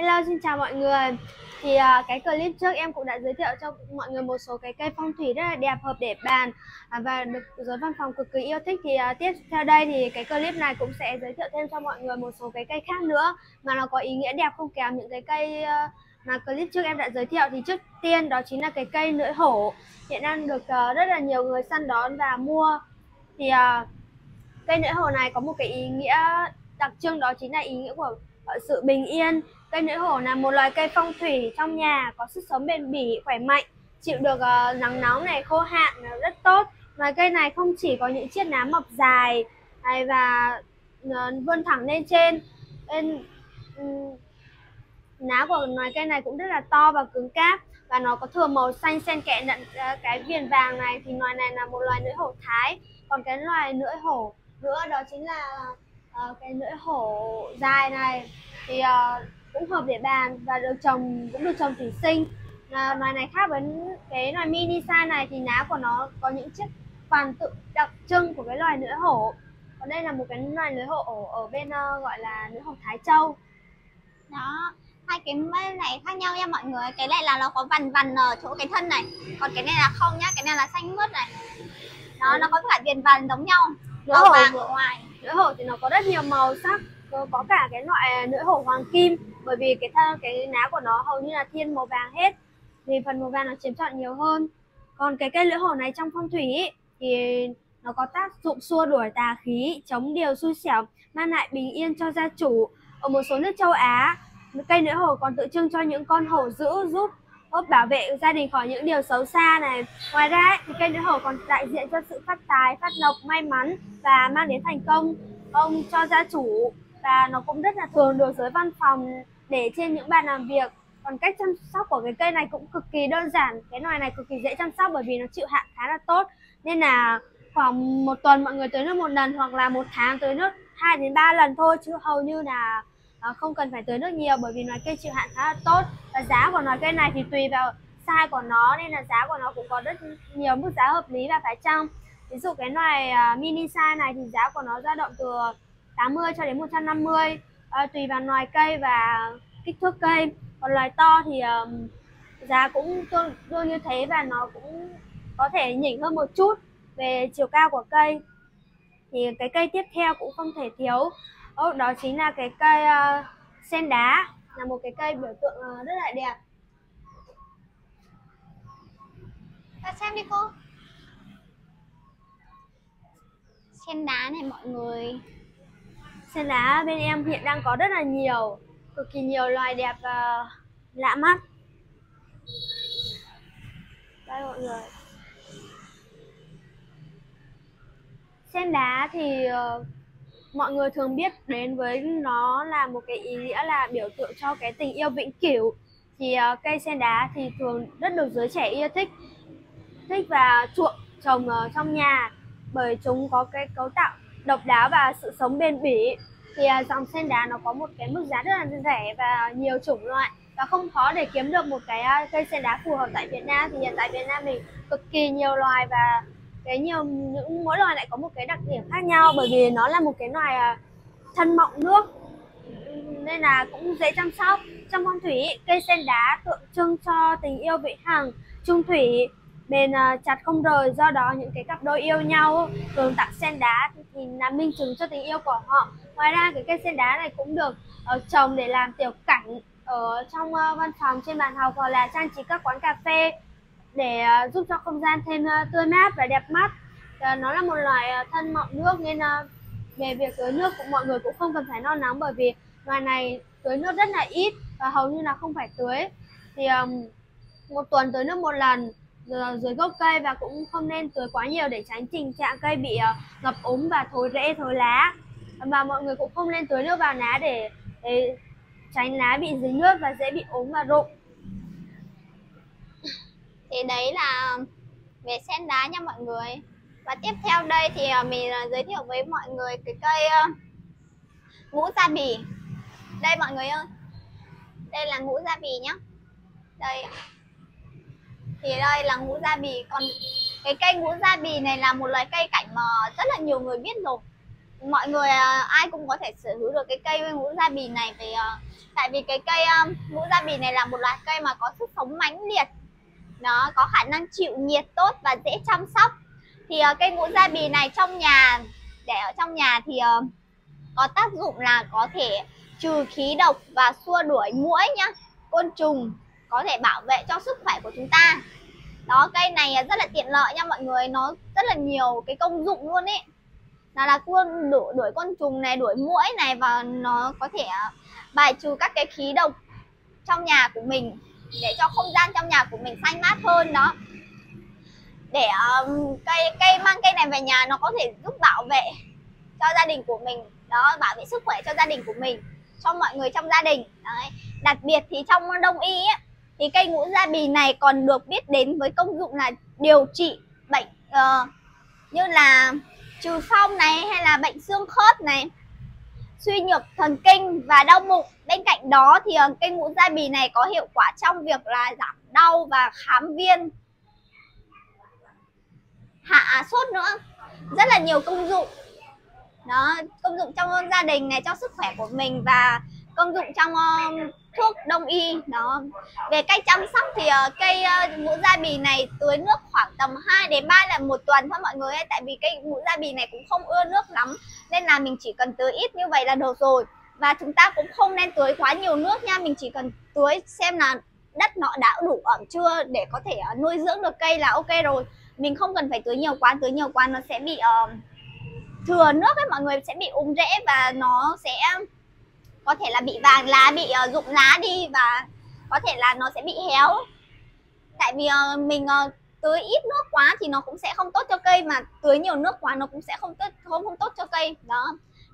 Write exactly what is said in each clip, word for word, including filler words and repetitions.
Hello, xin chào mọi người. Thì uh, cái clip trước em cũng đã giới thiệu cho mọi người một số cái cây phong thủy rất là đẹp, hợp để bàn uh, và được giới văn phòng cực kỳ yêu thích. Thì uh, tiếp theo đây thì cái clip này cũng sẽ giới thiệu thêm cho mọi người một số cái cây khác nữa mà nó có ý nghĩa đẹp không kém những cái cây uh, mà clip trước em đã giới thiệu. Thì trước tiên đó chính là cái cây lưỡi hổ, hiện đang được uh, rất là nhiều người săn đón và mua. Thì uh, cây lưỡi hổ này có một cái ý nghĩa đặc trưng, đó chính là ý nghĩa của sự bình yên. Cây lưỡi hổ là một loài cây phong thủy trong nhà, có sức sống bền bỉ, khỏe mạnh, chịu được uh, nắng nóng này, khô hạn là rất tốt. Loài cây này không chỉ có những chiếc lá mọc dài này và uh, vươn thẳng lên trên, nên um, lá của loài cây này cũng rất là to và cứng cáp, và nó có thừa màu xanh xen kẽ lẫn uh, cái viền vàng này. Thì loài này là một loài lưỡi hổ Thái. Còn cái loài lưỡi hổ nữa đó chính là uh, cái lưỡi hổ dài này, thì uh, cũng hợp để bàn và được trồng cũng được trồng thủy sinh. À, loài này khác với cái loài mini size này, thì lá của nó có những chiếc vằn tự đặc trưng của cái loài lưỡi hổ. Còn đây là một cái loài lưỡi hổ ở bên uh, gọi là lưỡi hổ Thái Châu. Đó, hai cái này khác nhau nha mọi người. Cái này là nó có vằn vằn ở chỗ cái thân này, còn cái này là không nhá, cái này là xanh mướt này. Đó, nó có cả viền vằn giống nhau. Lưỡi hổ ở ngoài, lưỡi hổ thì nó có rất nhiều màu sắc, có cả cái loại lưỡi hổ hoàng kim, bởi vì cái thân, cái lá của nó hầu như là thiên màu vàng hết, vì phần màu vàng nó chiếm trọn nhiều hơn. Còn cái cây lưỡi hổ này trong phong thủy ý, thì nó có tác dụng xua đuổi tà khí, chống điều xui xẻo, mang lại bình yên cho gia chủ. Ở một số nước châu Á, cây lưỡi hổ còn tượng trưng cho những con hổ dữ, giúp giúp bảo vệ gia đình khỏi những điều xấu xa này. Ngoài ra thì cây lưỡi hổ còn đại diện cho sự phát tài, phát lộc, may mắn và mang đến thành công ông cho gia chủ. Và nó cũng rất là thường được giới văn phòng để trên những bàn làm việc. Còn cách chăm sóc của cái cây này cũng cực kỳ đơn giản. Cái loài này cực kỳ dễ chăm sóc bởi vì nó chịu hạn khá là tốt, nên là khoảng một tuần mọi người tưới nước một lần, hoặc là một tháng tưới nước hai đến ba lần thôi, chứ hầu như là không cần phải tưới nước nhiều, bởi vì loài cây chịu hạn khá là tốt. Và giá của loài cây này thì tùy vào size của nó, nên là giá của nó cũng có rất nhiều mức giá hợp lý và phải chăng. Ví dụ cái loài mini size này thì giá của nó dao động từ tám mươi cho đến một trăm năm mươi, à, tùy vào loài cây và kích thước cây. Còn loài to thì um, giá cũng tương đương như thế, và nó cũng có thể nhỉnh hơn một chút về chiều cao của cây. Thì cái cây tiếp theo cũng không thể thiếu, oh, đó chính là cái cây uh, sen đá, là một cái cây biểu tượng uh, rất là đẹp. Ta xem đi cô. Sen đá này mọi người. Sen đá bên em hiện đang có rất là nhiều, cực kỳ nhiều loài đẹp và lạ mắt. Đây mọi người. Sen đá thì uh, mọi người thường biết đến với nó là một cái ý nghĩa là biểu tượng cho cái tình yêu vĩnh cửu. Thì uh, cây sen đá thì thường rất được giới trẻ yêu thích, thích và chuộng trồng ở trong nhà, bởi chúng có cái cấu tạo độc đáo và sự sống bền bỉ. Thì dòng sen đá nó có một cái mức giá rất là rẻ và nhiều chủng loại, và không khó để kiếm được một cái cây sen đá phù hợp tại Việt Nam. Thì hiện tại Việt Nam mình cực kỳ nhiều loài, và cái nhiều những mỗi loài lại có một cái đặc điểm khác nhau, bởi vì nó là một cái loài thân mọng nước nên là cũng dễ chăm sóc. Trong phong thủy, cây sen đá tượng trưng cho tình yêu vĩnh hằng, chung thủy, bền chặt không rời. Do đó những cái cặp đôi yêu nhau thường tặng sen đá thì là minh chứng cho tình yêu của họ. Ngoài ra cái cây sen đá này cũng được uh, trồng để làm tiểu cảnh ở trong uh, văn phòng, trên bàn học, hoặc là trang trí các quán cà phê, để uh, giúp cho không gian thêm uh, tươi mát và đẹp mắt. Uh, nó là một loài uh, thân mọng nước, nên uh, về việc tưới nước cũng mọi người cũng không cần phải lo lắng, bởi vì loài này tưới nước rất là ít và hầu như là không phải tưới. Thì um, một tuần tưới nước một lần dưới gốc cây, và cũng không nên tưới quá nhiều để tránh tình trạng cây bị uh, ngập úng và thối rễ, thối lá. Và mọi người cũng không nên tưới nước vào lá để, để tránh lá bị dính nước và dễ bị úng và rụng. Thì đấy là về sen đá nha mọi người. Và tiếp theo đây thì mình giới thiệu với mọi người cái cây uh, ngũ gia bỉ. Đây mọi người ơi, đây là ngũ gia bỉ nhá. Đây thì đây là ngũ gia bỉ. Còn cái cây ngũ gia bỉ này là một loài cây cảnh mà rất là nhiều người biết rồi. mọi người ai cũng có thể sở hữu được cái cây mũ gia bì này, vì tại vì cái cây mũ gia bì này là một loại cây mà có sức sống mãnh liệt, nó có khả năng chịu nhiệt tốt và dễ chăm sóc. Thì cây mũ gia bì này trong nhà, để ở trong nhà thì có tác dụng là có thể trừ khí độc và xua đuổi muỗi nhá, côn trùng, có thể bảo vệ cho sức khỏe của chúng ta. Đó, cây này rất là tiện lợi nha mọi người, nó rất là nhiều cái công dụng luôn ấy. Nó là đuổi, đuổi côn trùng này, đuổi muỗi này, và nó có thể bài trừ các cái khí độc trong nhà của mình, để cho không gian trong nhà của mình xanh mát hơn đó. Để um, cây cây mang cây này về nhà, nó có thể giúp bảo vệ cho gia đình của mình đó, bảo vệ sức khỏe cho gia đình của mình, cho mọi người trong gia đình. Đấy. Đặc biệt thì trong Đông y ấy, thì cây ngũ gia bì này còn được biết đến với công dụng là điều trị bệnh uh, như là trừ phong này, hay là bệnh xương khớp này, suy nhược thần kinh và đau bụng. Bên cạnh đó thì cây ngũ gia bì này có hiệu quả trong việc là giảm đau và khám viêm, hạ sốt nữa, rất là nhiều công dụng đó, công dụng trong gia đình này, cho sức khỏe của mình, và công dụng trong uh, thuốc đông y đó. Về cách chăm sóc thì uh, cây uh, mũ gia bì này tưới nước khoảng tầm hai đến ba lần một tuần thôi mọi người ấy. Tại vì cây mũ gia bì này cũng không ưa nước lắm, nên là mình chỉ cần tưới ít như vậy là được rồi. Và chúng ta cũng không nên tưới quá nhiều nước nha, mình chỉ cần tưới xem là đất nó đã đủ ẩm chưa để có thể uh, nuôi dưỡng được cây là ok rồi. Mình không cần phải tưới nhiều quá, tưới nhiều quá nó sẽ bị uh, thừa nước ấy mọi người, sẽ bị úng rễ, và nó sẽ có thể là bị vàng lá, bị uh, rụng lá đi, và có thể là nó sẽ bị héo. Tại vì uh, mình uh, tưới ít nước quá thì nó cũng sẽ không tốt cho cây, mà tưới nhiều nước quá nó cũng sẽ không tốt, không không tốt cho cây đó.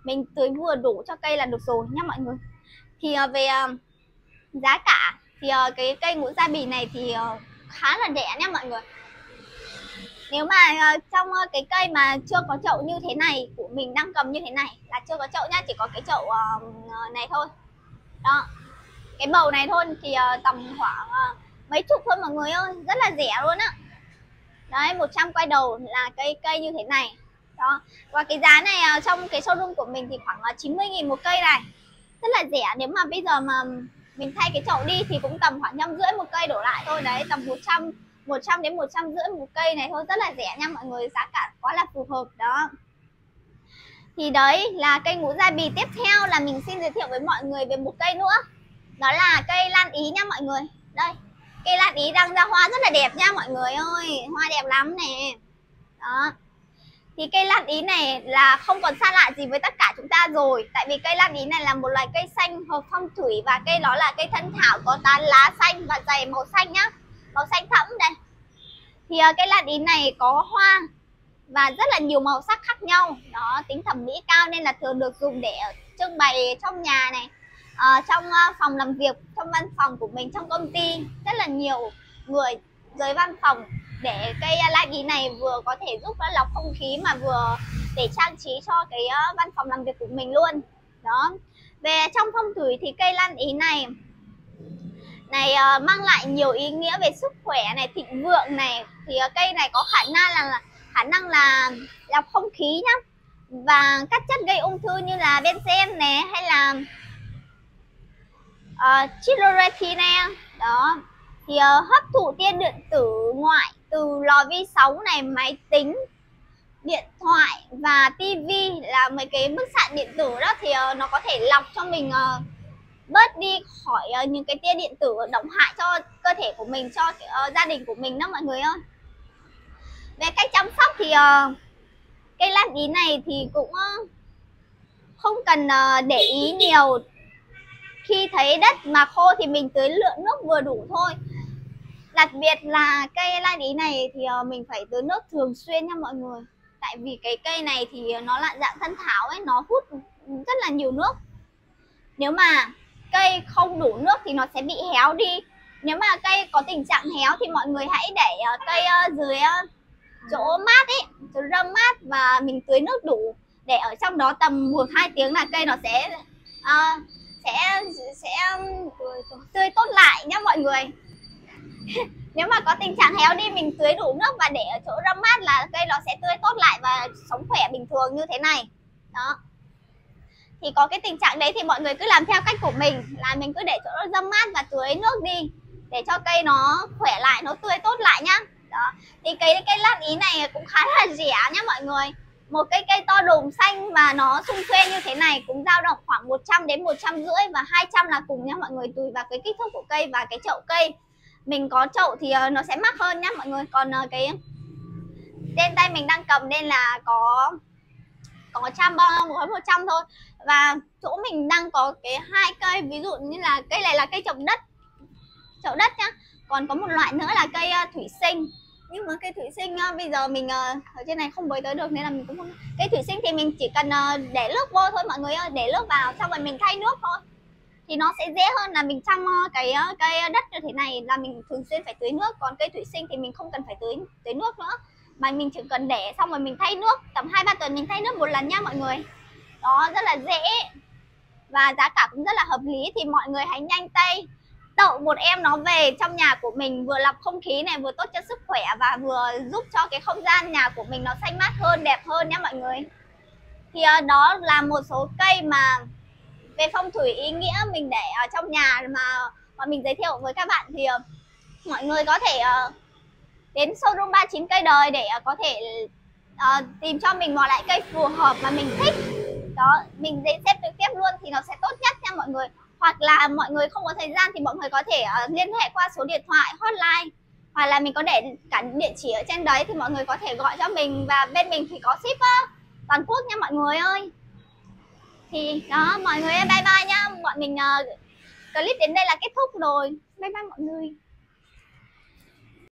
Mình tưới vừa đủ cho cây là được rồi nhé mọi người. Thì uh, về uh, giá cả thì uh, cái cây ngũ gia bì này thì uh, khá là rẻ nhé mọi người. Nếu mà uh, trong uh, cái cây mà chưa có chậu như thế này, của mình đang cầm như thế này là chưa có chậu nha, chỉ có cái chậu uh, này thôi đó, cái bầu này thôi, thì uh, tầm khoảng uh, mấy chục thôi mọi người ơi, rất là rẻ luôn á. Đấy, một trăm quay đầu là cây cây như thế này đó. Và cái giá này uh, trong cái showroom của mình thì khoảng uh, chín mươi nghìn một cây này, rất là rẻ. Nếu mà bây giờ mà mình thay cái chậu đi thì cũng tầm khoảng trăm rưỡi một cây đổ lại thôi. Đấy, tầm một trăm đến một trăm rưỡi một cây này thôi, rất là rẻ nha mọi người, giá cả quá là phù hợp đó. Thì đấy là cây ngũ gia bì. Tiếp theo là mình xin giới thiệu với mọi người về một cây nữa, đó là cây lan ý nha mọi người. Đây, cây lan ý đang ra hoa rất là đẹp nha mọi người ơi, hoa đẹp lắm nè đó. Thì cây lan ý này là không còn xa lạ gì với tất cả chúng ta rồi, tại vì cây lan ý này là một loài cây xanh hợp phong thủy, và cây đó là cây thân thảo có tán lá xanh và dày màu xanh nhá, màu xanh thẫm đây. Thì uh, cây lan ý này có hoa và rất là nhiều màu sắc khác nhau đó, tính thẩm mỹ cao nên là thường được dùng để trưng bày trong nhà này, uh, trong uh, phòng làm việc, trong văn phòng của mình, trong công ty. Rất là nhiều người dưới văn phòng để cây uh, lan ý này vừa có thể giúp nó lọc không khí, mà vừa để trang trí cho cái uh, văn phòng làm việc của mình luôn đó. Về trong phong thủy thì cây lan ý này này uh, mang lại nhiều ý nghĩa về sức khỏe này, thịnh vượng này. Thì uh, cây này có khả năng là khả năng là lọc không khí nhá, và các chất gây ung thư như là benzen này, hay là uh, chiloretine đó. Thì uh, hấp thụ tia điện tử ngoại từ lò vi sóng này, máy tính, điện thoại và tivi, là mấy cái bức xạ điện tử đó, thì uh, nó có thể lọc cho mình uh, bớt đi khỏi uh, những cái tia điện tử độc hại cho cơ thể của mình, cho uh, gia đình của mình đó mọi người ơi. Về cách chăm sóc thì uh, cây lan ý này thì cũng uh, không cần uh, để ý nhiều. Khi thấy đất mà khô thì mình tưới lượng nước vừa đủ thôi. Đặc biệt là cây lan ý này thì uh, mình phải tưới nước thường xuyên nha mọi người. Tại vì cái cây này thì nó là dạng thân thảo ấy, nó hút rất là nhiều nước. Nếu mà cây không đủ nước thì nó sẽ bị héo đi. Nếu mà cây có tình trạng héo thì mọi người hãy để uh, cây uh, dưới uh, chỗ mát ấy, chỗ râm mát, và mình tưới nước đủ, để ở trong đó tầm một đến hai tiếng là cây nó sẽ uh, sẽ sẽ tươi tốt lại nhá mọi người. Nếu mà có tình trạng héo đi, mình tưới đủ nước và để ở chỗ râm mát là cây nó sẽ tươi tốt lại và sống khỏe bình thường như thế này đó. Thì có cái tình trạng đấy thì mọi người cứ làm theo cách của mình, là mình cứ để chỗ nó râm mát và tưới nước đi để cho cây nó khỏe lại, nó tươi tốt lại nhá. Đó. Thì cái cây lát ý này cũng khá là rẻ nhá mọi người. Một cái cây to đùm xanh mà nó xung xuê như thế này cũng dao động khoảng một trăm đến một trăm rưỡi và hai trăm là cùng nhá mọi người, tùy vào cái kích thước của cây và cái chậu cây. Mình có chậu thì nó sẽ mắc hơn nhá mọi người. Còn cái trên tay mình đang cầm nên là có có trăm bao gói một trăm thôi. Và chỗ mình đang có cái hai cây, ví dụ như là cây này là cây trồng đất, chậu đất nhá. Còn có một loại nữa là cây thủy sinh. Nhưng mà cây thủy sinh bây giờ mình ở trên này không bới tới được nên là mình cũng không. Cây thủy sinh thì mình chỉ cần để nước vô thôi mọi người ơi, để nước vào xong rồi mình thay nước thôi. Thì nó sẽ dễ hơn là mình chăm cái cây đất như thế này là mình thường xuyên phải tưới nước. Còn cây thủy sinh thì mình không cần phải tưới tưới nước nữa, mà mình chỉ cần để xong rồi mình thay nước tầm hai ba tuần mình thay nước một lần nha mọi người. Đó, rất là dễ và giá cả cũng rất là hợp lý. Thì mọi người hãy nhanh tay tậu một em nó về trong nhà của mình, vừa lọc không khí này, vừa tốt cho sức khỏe và vừa giúp cho cái không gian nhà của mình nó xanh mát hơn, đẹp hơn nhé mọi người. Thì đó là một số cây mà về phong thủy ý nghĩa mình để ở trong nhà mà mà mình giới thiệu với các bạn. Thì mọi người có thể đến showroom ba mươi chín Cây Đời để có thể uh, tìm cho mình một loại cây phù hợp mà mình thích. Đó, mình dễ xếp trực tiếp luôn thì nó sẽ tốt nhất nha mọi người. Hoặc là mọi người không có thời gian thì mọi người có thể uh, liên hệ qua số điện thoại hotline, hoặc là mình có để cả địa chỉ ở trên đấy thì mọi người có thể gọi cho mình. Và bên mình thì có ship uh, toàn quốc nha mọi người ơi. Thì đó mọi người, bye bye nha. Bọn mình uh, clip đến đây là kết thúc rồi. Bye bye mọi người.